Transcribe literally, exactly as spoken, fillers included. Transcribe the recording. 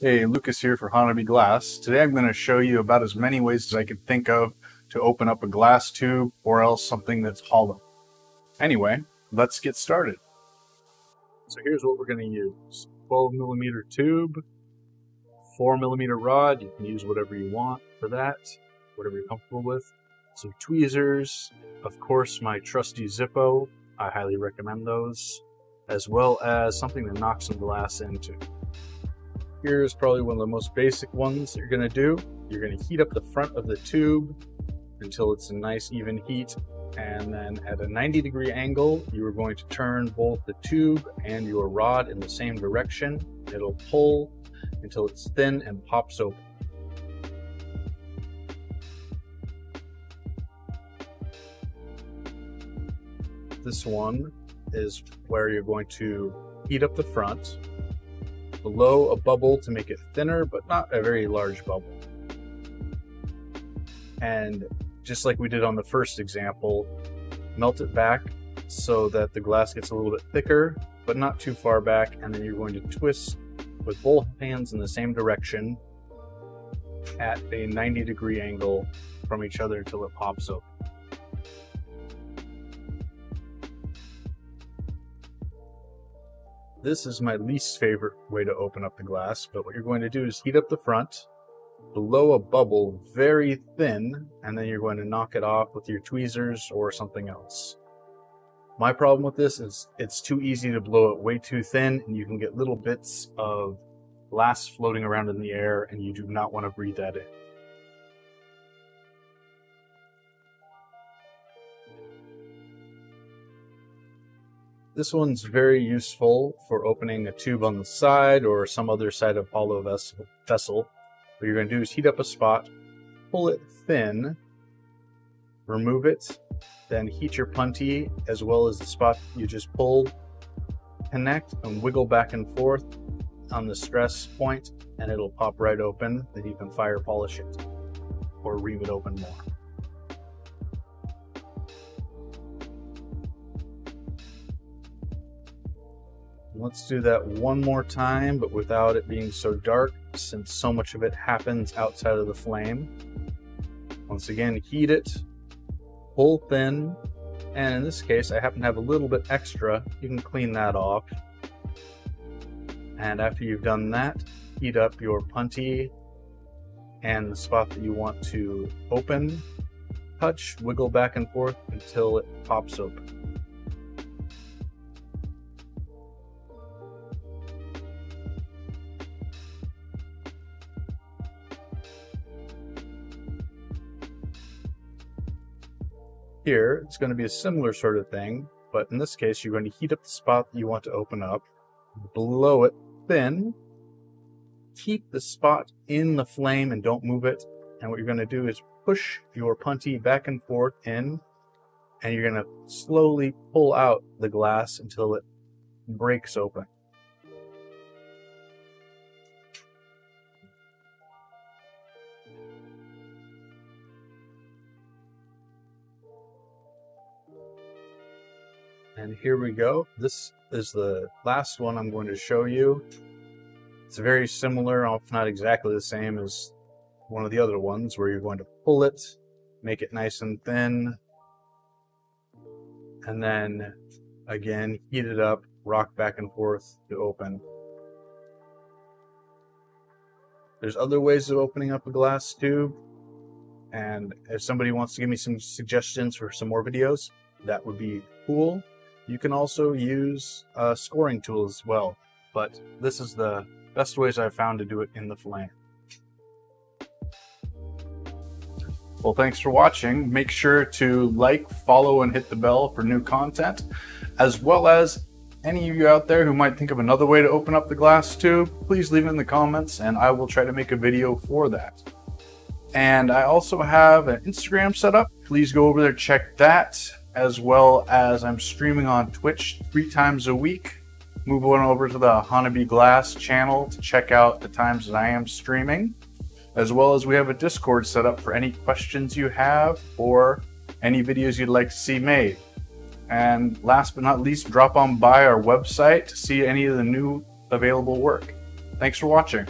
Hey, Lucas here for Hanabi Glass. Today I'm going to show you about as many ways as I could think of to open up a glass tube or else something that's hollow. Anyway, let's get started. So here's what we're going to use. twelve millimeter tube, four millimeter rod, you can use whatever you want for that, whatever you're comfortable with. Some tweezers, of course my trusty Zippo, I highly recommend those, as well as something to knock some glass into. Here's probably one of the most basic ones that you're going to do. You're going to heat up the front of the tube until it's a nice even heat, and then at a ninety degree angle you are going to turn both the tube and your rod in the same direction. It'll pull until it's thin and pops open. This one is where you're going to heat up the front. Below a bubble to make it thinner, but not a very large bubble. And just like we did on the first example, melt it back so that the glass gets a little bit thicker, but not too far back. And then you're going to twist with both hands in the same direction at a ninety degree angle from each other until it pops open. This is my least favorite way to open up the glass, but what you're going to do is heat up the front below a bubble very thin, and then you're going to knock it off with your tweezers or something else. My problem with this is it's too easy to blow it way too thin, and you can get little bits of glass floating around in the air, and you do not want to breathe that in. This one's very useful for opening a tube on the side or some other side of hollow vessel. vessel. What you're going to do is heat up a spot, pull it thin, remove it, then heat your punty as well as the spot you just pulled, connect and wiggle back and forth on the stress point, and it'll pop right open. Then you can fire polish it or ream it open more. Let's do that one more time, but without it being so dark, since so much of it happens outside of the flame. Once again, heat it, pull thin, and in this case, I happen to have a little bit extra. You can clean that off. And after you've done that, heat up your punty and the spot that you want to open. Touch, wiggle back and forth until it pops open. Here, it's going to be a similar sort of thing, but in this case, you're going to heat up the spot that you want to open up, blow it thin, keep the spot in the flame and don't move it, and what you're going to do is push your punty back and forth in, and you're going to slowly pull out the glass until it breaks open. And here we go. This is the last one I'm going to show you. It's very similar, if not exactly the same as one of the other ones, where you're going to pull it, make it nice and thin, and then again, heat it up, rock back and forth to open. There's other ways of opening up a glass tube, and if somebody wants to give me some suggestions for some more videos, that would be cool. You can also use a scoring tool as well, but this is the best ways I've found to do it in the flame. Well, thanks for watching. Make sure to like, follow, and hit the bell for new content, as well as any of you out there who might think of another way to open up the glass tube, please leave it in the comments and I will try to make a video for that. And I also have an Instagram set up. Please go over there, check that. As well as I'm streaming on Twitch three times a week. Move on over to the Hanabi Glass channel to check out the times that I am streaming. As well as we have a Discord set up for any questions you have or any videos you'd like to see made. And last but not least, drop on by our website to see any of the new available work. Thanks for watching.